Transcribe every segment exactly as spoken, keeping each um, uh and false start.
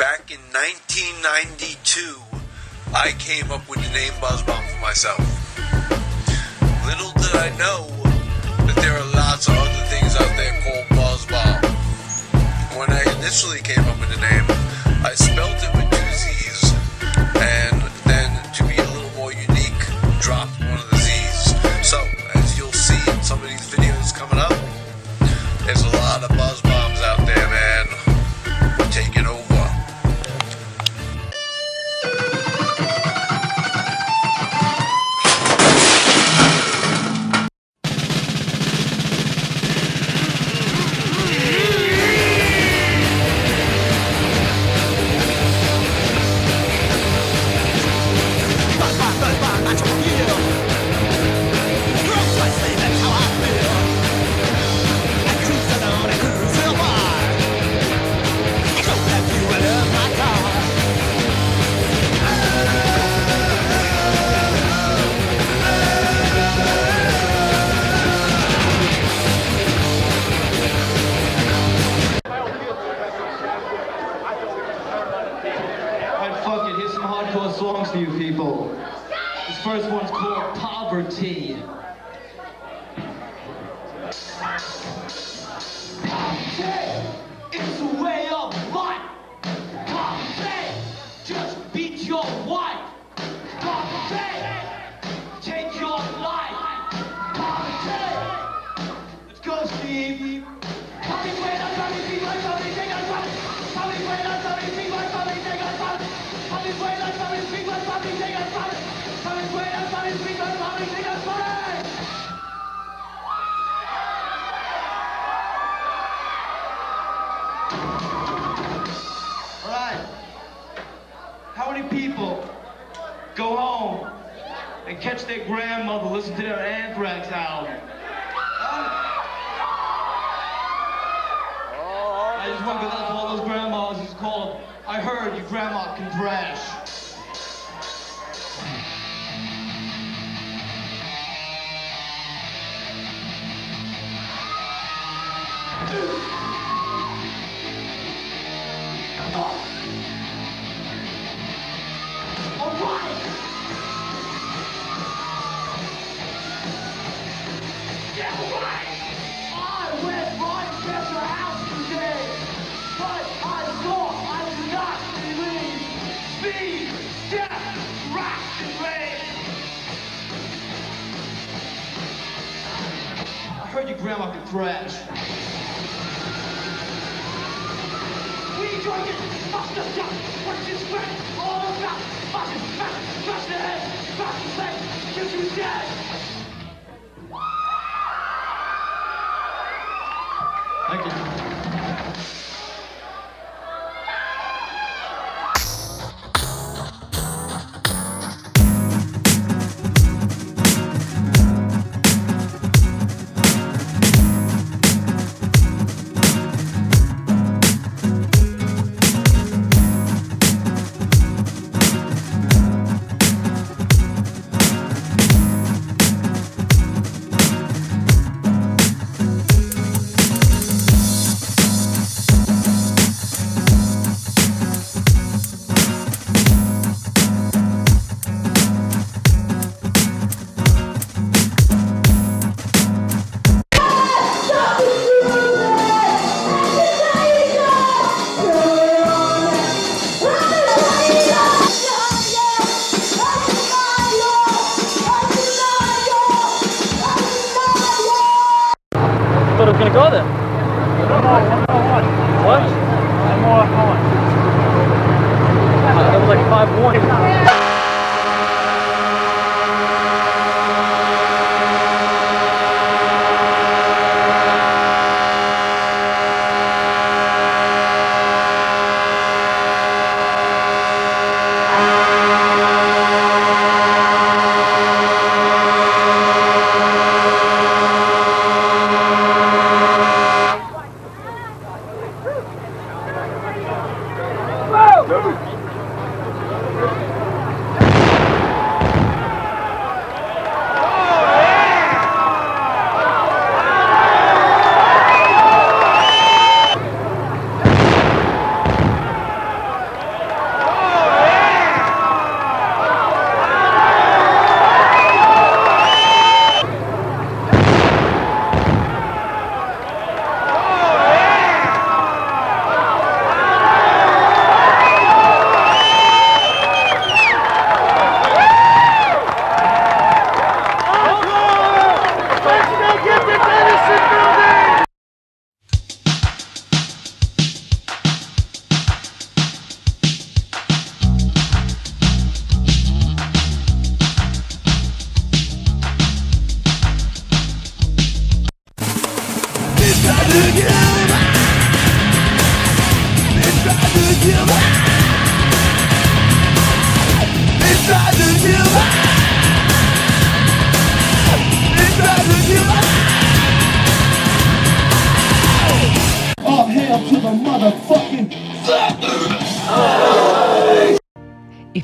back in nineteen ninety-two, I came up with the name Buzz Bomb for myself. Little did I know that there are lots of other things out there called Buzz Bomb. When I initially came up with the name, I spelled it with two Z's, and then to be a little more unique, dropped one of the Z's. So, as you'll see in some of these videos coming up, there's a lot of Buzz Bombs out there, man. We're taking over. Songs to you people. This first one's called Poverty. Poverty, it's a way of life. Poverty, just beat your wife. Poverty, take your life. Poverty, let's go, Steve. People go home and catch their grandmother, listen to their Anthrax album. Oh. I just want to go out to all those grandmas who's called, I heard your grandma can thrash. Oh. I heard your grandma could thrash. We enjoy getting smashed up, what's this friend? All about fucking smash, smash the head, smash the leg, till you dead. Thank you.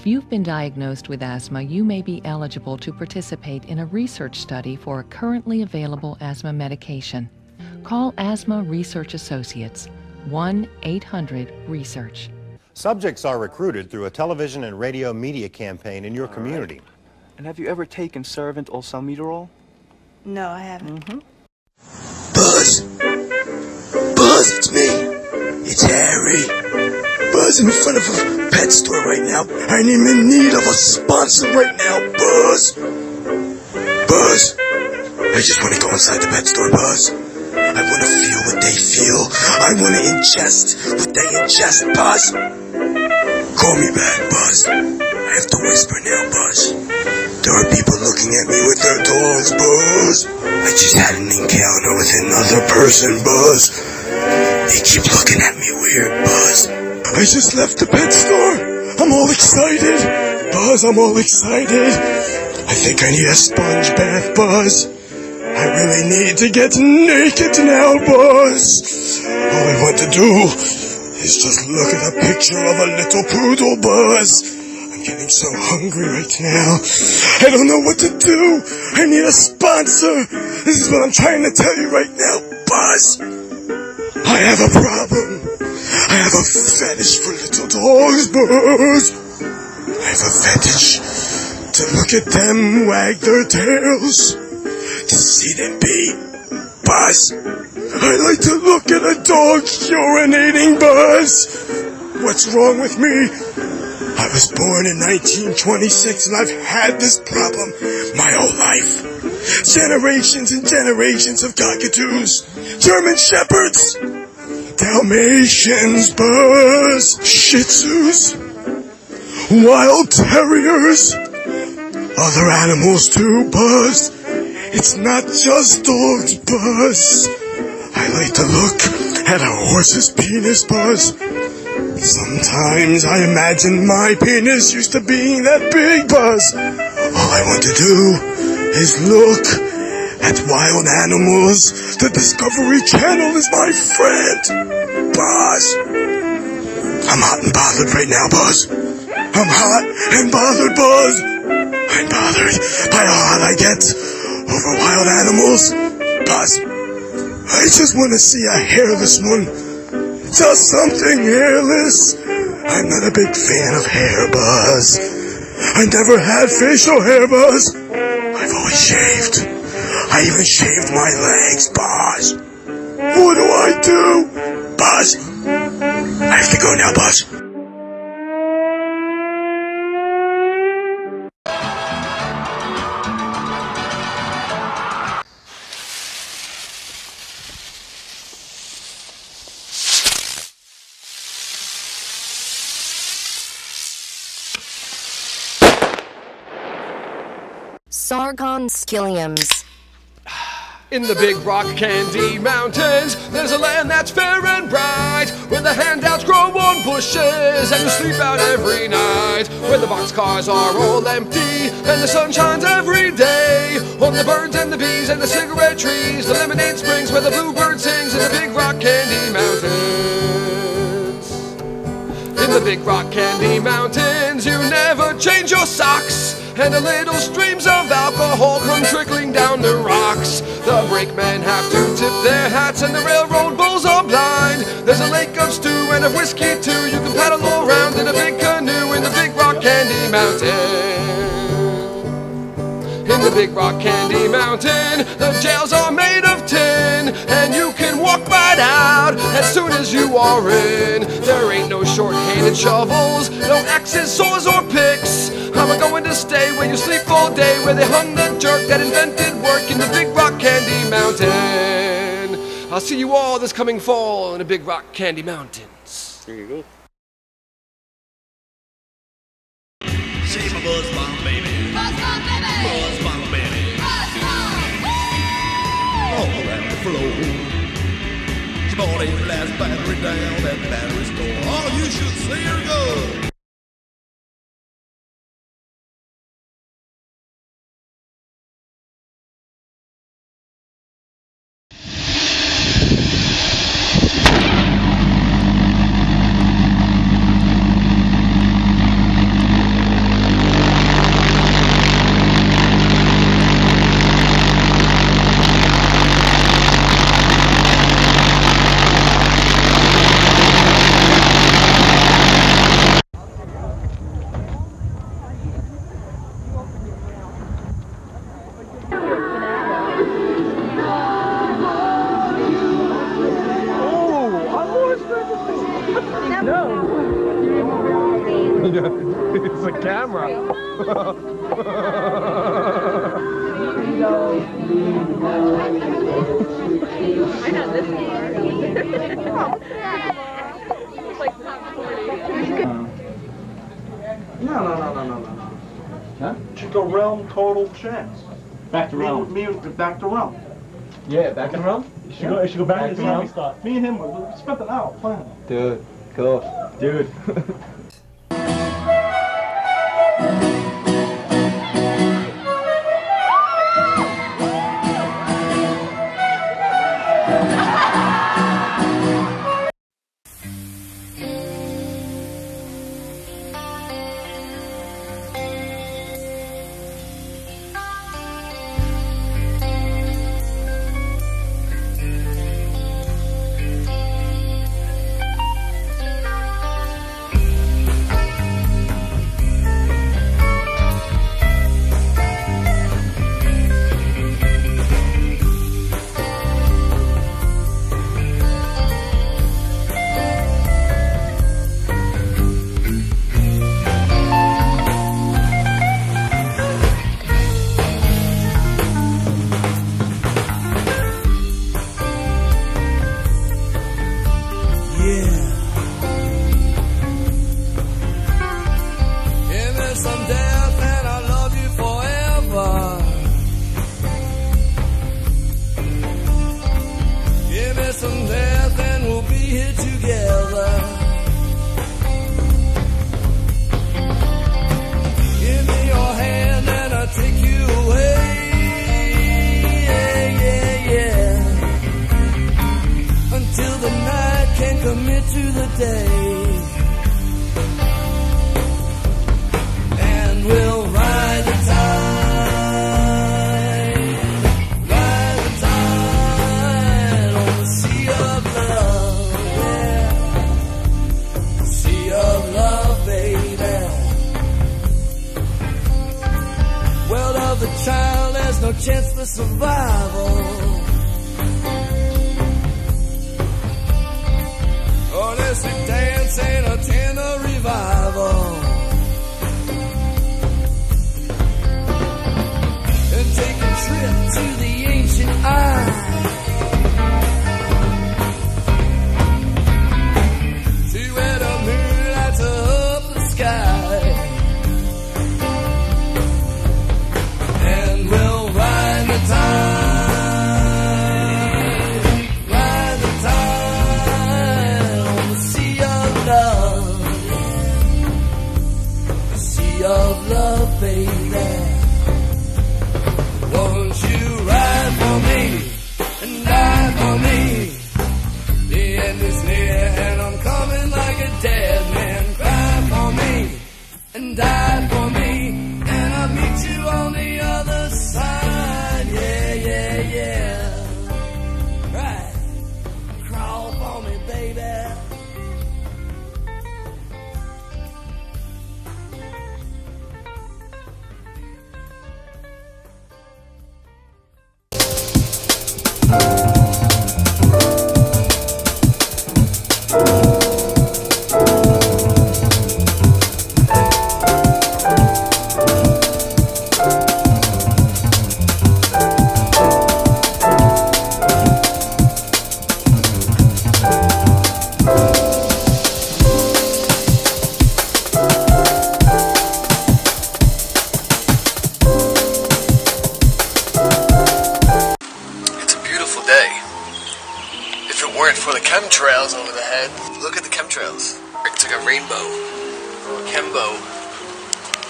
If you've been diagnosed with asthma, you may be eligible to participate in a research study for a currently available asthma medication. Call Asthma Research Associates, one eight hundred research. Subjects are recruited through a television and radio media campaign in your All community. Right. And have you ever taken Serevent or Salmeterol? No, I haven't. Mm-hmm. Buzz! Buzz, it's me! It's Harry! Buzz, I'm in front of a pet store right now, and I'm in need of a sponsor right now, Buzz! Buzz! I just want to go inside the pet store, Buzz! I want to feel what they feel! I want to ingest what they ingest, Buzz! Call me back, Buzz! I have to whisper now, Buzz! There are people looking at me with their dogs, Buzz. I just had an encounter with another person, Buzz. They keep looking at me weird, Buzz. I just left the pet store. I'm all excited. Buzz, I'm all excited. I think I need a sponge bath, Buzz. I really need to get naked now, Buzz. All I want to do is just look at a picture of a little poodle, Buzz. Getting so hungry right now. I don't know what to do. I need a sponsor. This is what I'm trying to tell you right now, Buzz. I have a problem. I have a fetish for little dogs, Buzz. I have a fetish to look at them wag their tails, to see them be, Buzz. I like to look at a dog urinating, Buzz. What's wrong with me? I was born in nineteen twenty-six, and I've had this problem my whole life. Generations and generations of cockatoos, German shepherds, Dalmatians, Buzz, Shih Tzus, wild terriers, other animals too, Buzz. It's not just dogs, Buzz. I like to look at a horse's penis, Buzz. Sometimes I imagine my penis used to being that big, Buzz. All I want to do is look at wild animals. The Discovery Channel is my friend, Buzz. I'm hot and bothered right now, Buzz. I'm hot and bothered, Buzz. I'm bothered by how hot I get over wild animals, Buzz. I just want to see a hairless one. Just something hairless. I'm not a big fan of hair, Buzz. I never had facial hair, Buzz. I've always shaved. I even shaved my legs, Buzz. What do I do, Buzz? I have to go now, Buzz. Sargon Skilliams. In the Big Rock Candy Mountains, there's a land that's fair and bright, where the handouts grow on bushes and you sleep out every night, where the boxcars are all empty and the sun shines every day on the birds and the bees and the cigarette trees, the lemonade springs where the bluebird sings in the Big Rock Candy Mountains. In the Big Rock Candy Mountains, you never change your socks, and the little streams of alcohol come trickling down the rocks. The brakemen have to tip their hats and the railroad bulls are blind. There's a lake of stew and a whiskey too. You can paddle all around in a big canoe in the Big Rock Candy Mountain. In the Big Rock Candy Mountain, the jails are made of tin, and you can walk right out as soon as you are in. There ain't no short-handed shovels, no axes, saws, or picks. I'm a-going to stay where you sleep all day, where they hung the jerk that invented work in the Big Rock Candy Mountain. I'll see you all this coming fall in the Big Rock Candy Mountains. There you go. She's my Buzz Bomb, baby. Buzz Bomb, baby. Buzz Bomb, baby. Buzz Bomb, all around the floor. She bought his last battery down at the battery store. Oh, you should see her go. the camera. I know this one. It's like not forty. No, no, no, no, no, no. Huh? Chico Realm total chance. Back to Realm. Me, me, back to Realm. Yeah, back to Realm? You should, yeah. go, you should go back, back to the zombie stuff. Me and him, we spent an hour playing. Dude, cool. Dude.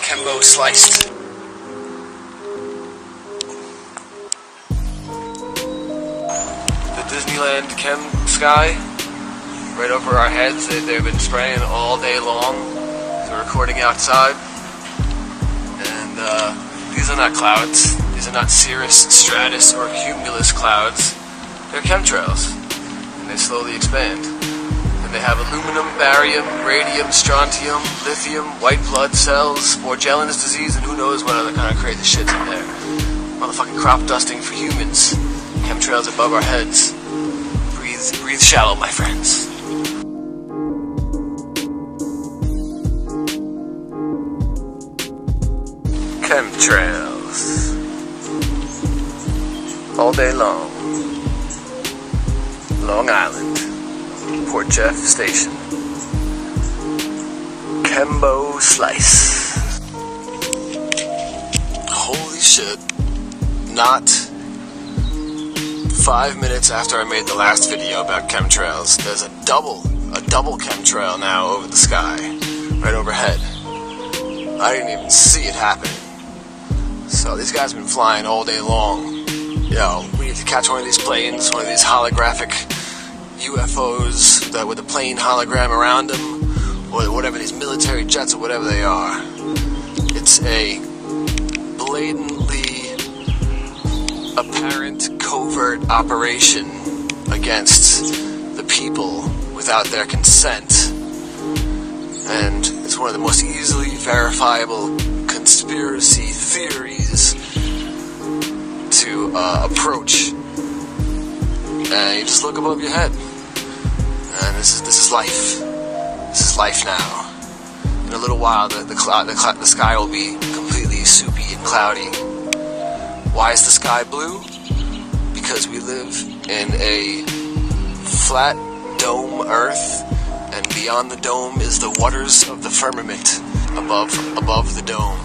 Kembo Slice. The Disneyland Chem sky, right over our heads. They, they've been spraying all day long. They're recording outside. And uh, these are not clouds. These are not cirrus, stratus, or cumulus clouds. They're chemtrails. And they slowly expand. And they have aluminum, barium, radium, strontium, lithium, white blood cells, Morgellons disease, and who knows what other kind of crazy shit's in there. Motherfucking crop dusting for humans. Chemtrails above our heads. Breathe, breathe shallow, my friends. chemtrails all day long. Long Island, Port Jeff Station, Kembo Slice. Holy shit, not five minutes after I made the last video about chemtrails, there's a double, a double chemtrail now over the sky, right overhead. I didn't even see it happen. So these guys have been flying all day long. Yo, we need to catch one of these planes, one of these holographic U F Os that with a plane hologram around them, or whatever, these military jets or whatever they are. It's a blatantly apparent covert operation against the people without their consent. And it's one of the most easily verifiable conspiracy theories to uh, approach. And you just look above your head. And this is this is life. This is life now. In a little while, the the, cl the, cl the sky will be completely soupy and cloudy. Why is the sky blue? Because we live in a flat dome Earth. And beyond the dome is the waters of the firmament above above the dome.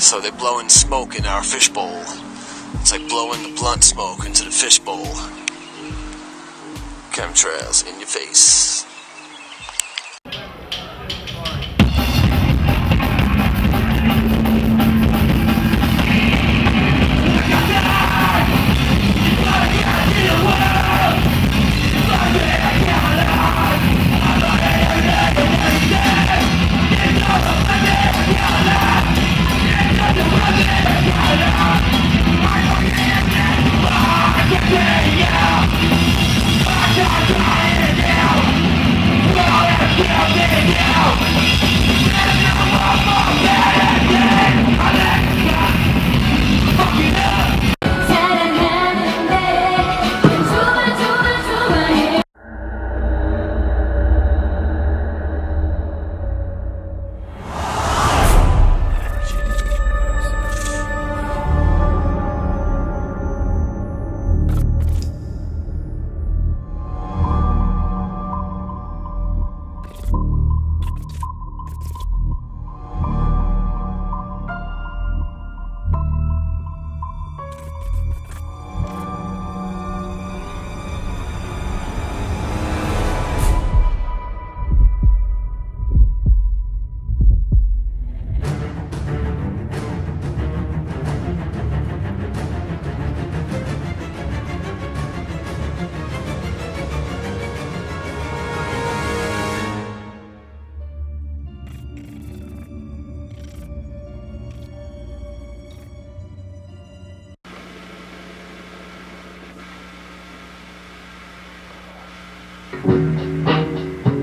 So they're blowing smoke in our fishbowl. It's like blowing the blunt smoke into the fishbowl. Chemtrails in your face.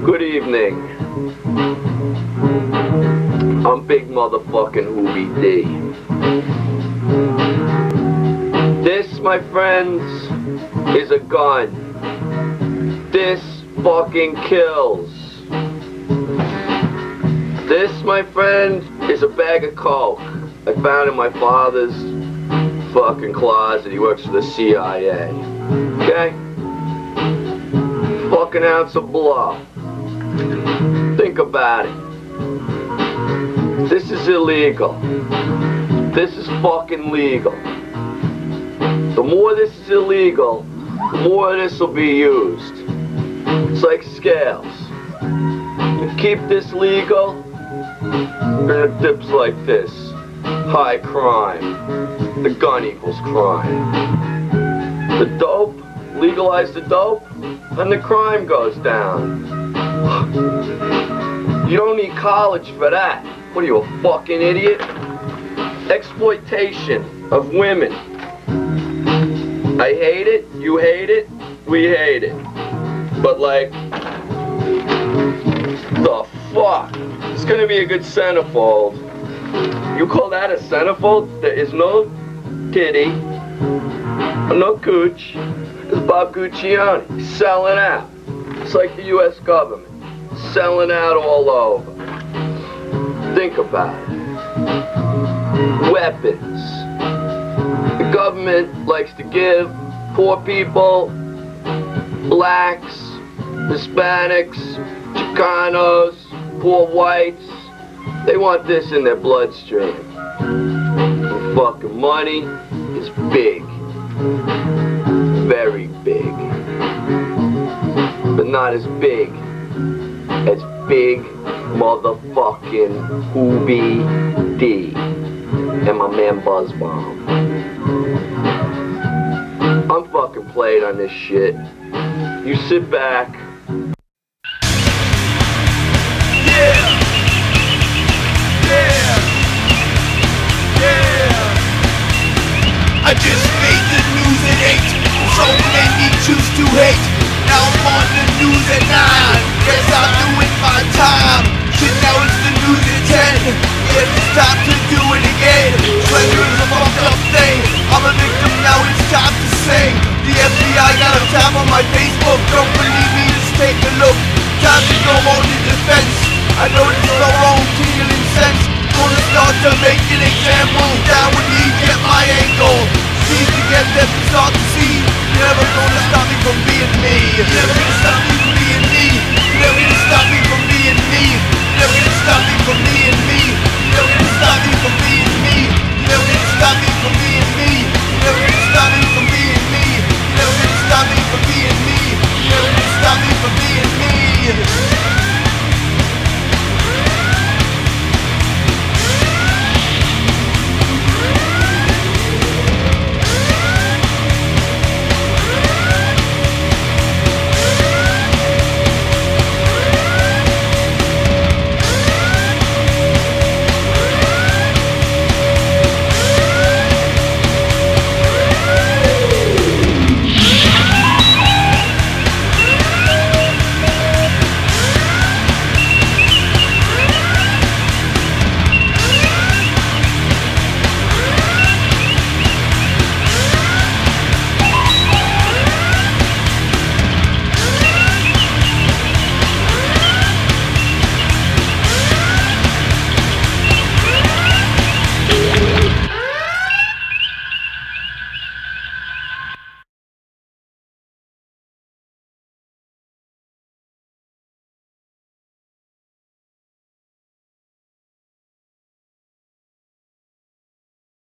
Good evening. I'm Big Motherfucking Hoobie D. This, my friends, is a gun. This fucking kills. This, my friend, is a bag of coke I found in my father's fucking closet. He works for the C I A. Okay? Fucking ounce of blow. Think about it. This is illegal. This is fucking legal. The more this is illegal, the more this will be used. It's like scales. You keep this legal, and it dips like this. High crime. The gun equals crime. The dope, legalize the dope, and the crime goes down. You don't need college for that. What are you, a fucking idiot? Exploitation of women. I hate it, you hate it, we hate it. But like, the fuck? It's gonna be a good centerfold. You call that a centerfold? There is no titty, no cooch. It's Bob Guccione selling out. It's like the U S government. Selling out all over. Think about it. weapons. The government likes to give poor people, blacks, Hispanics, Chicanos, poor whites. They want this in their bloodstream. The fucking money is big. Very big. But not as big as Big Motherfucking Hoobie D and my man Buzz Bomb. I'm fucking played on this shit. You sit back. Yeah! Yeah! Yeah! I just made the news at eight. So many choose to hate. Now I'm on the news at nine. Guess I'm doing my time. Shit, now it's the news at ten. Guess it's time to do it again. Treasure is a fucked up thing. I'm a victim, now it's time to sing. The F B I got a tab on my Facebook. Don't believe me, just take a look. Time to go on the defense. I know this is our own tingling sense. Gonna start to make an example. Down with me, get my angle. See to get them to start to see. Never gonna stop me from being me. Never gonna stop me from being me. Never gonna stop me from being me. Never gonna stop me from being me.